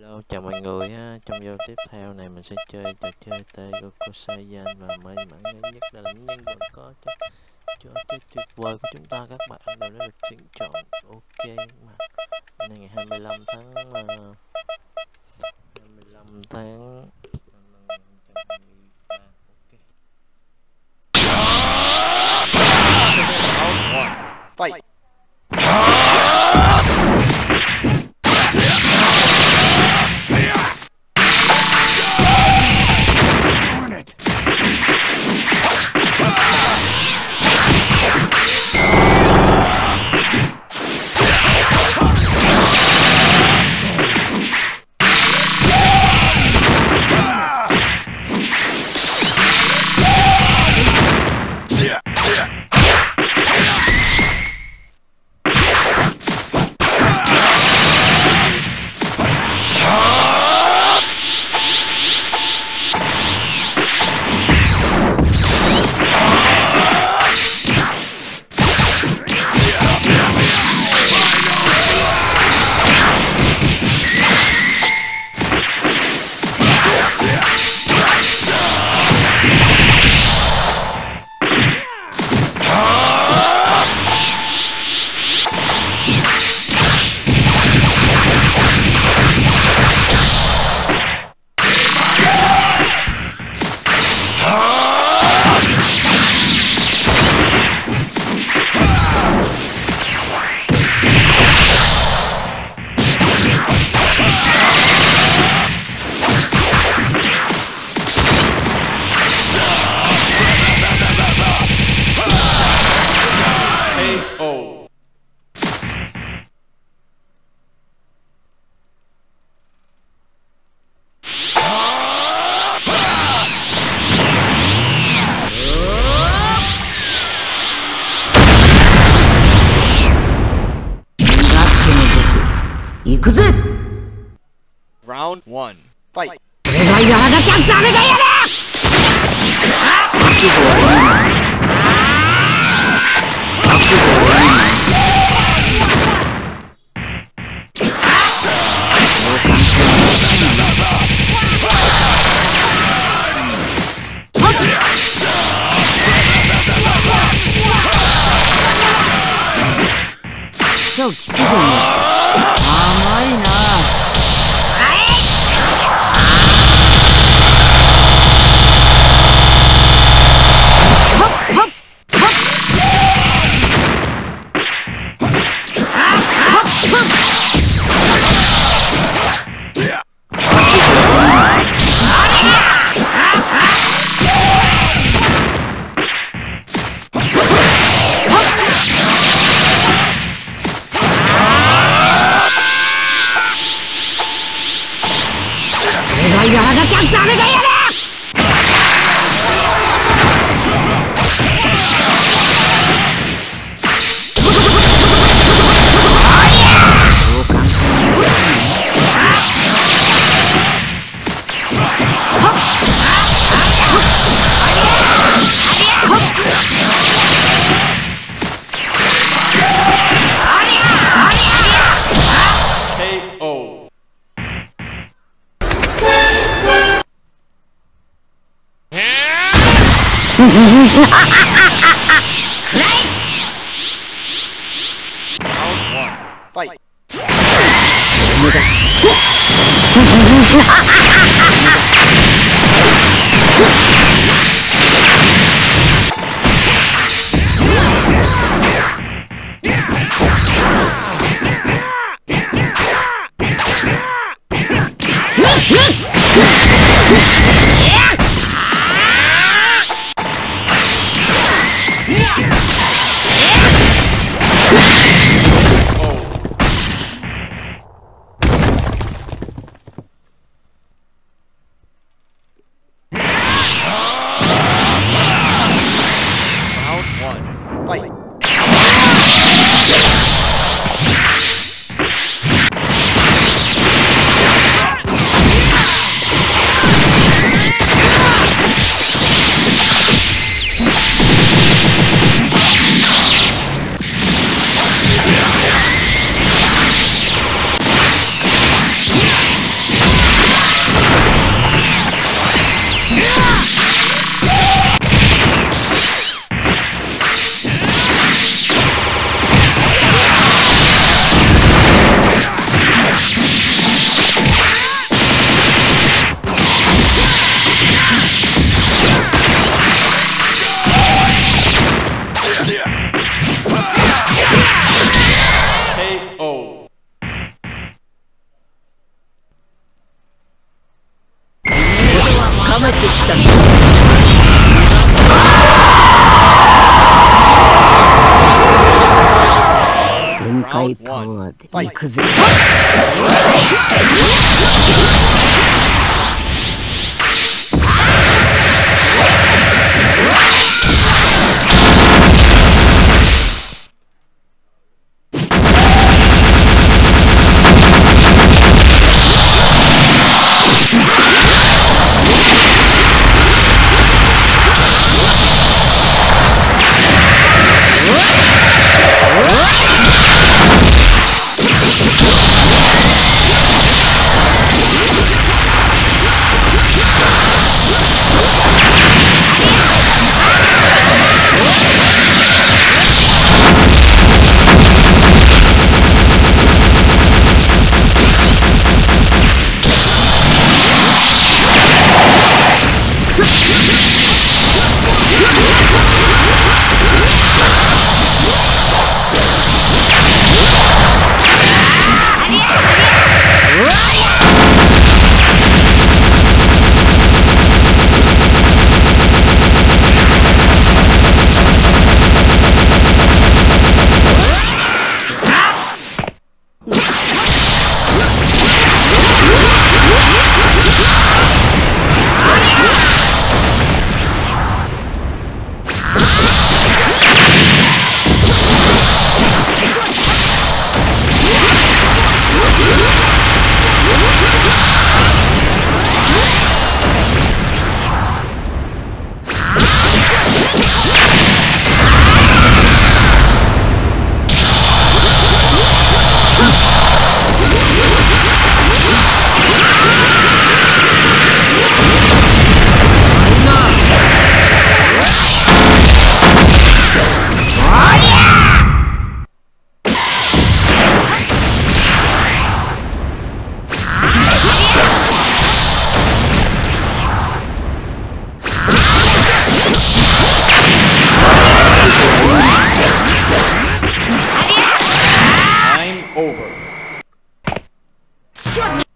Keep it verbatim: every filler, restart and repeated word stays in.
Hello, chào mọi người ha. Trong video tiếp theo này mình sẽ chơi trò chơi T-Goku Saiyan và may mắn lớn nhất là lĩnh nhân vẫn có cho trò chơi tuyệt vời của chúng ta. Các bạn đều đã được tuyển chọn. Ok mà ngày hai mươi lăm tháng hai mươi lăm tháng. Ok. Fight. Round one. Fight. Fight. 高まってきた。全開パワーで行くぜ。Over. Shut up.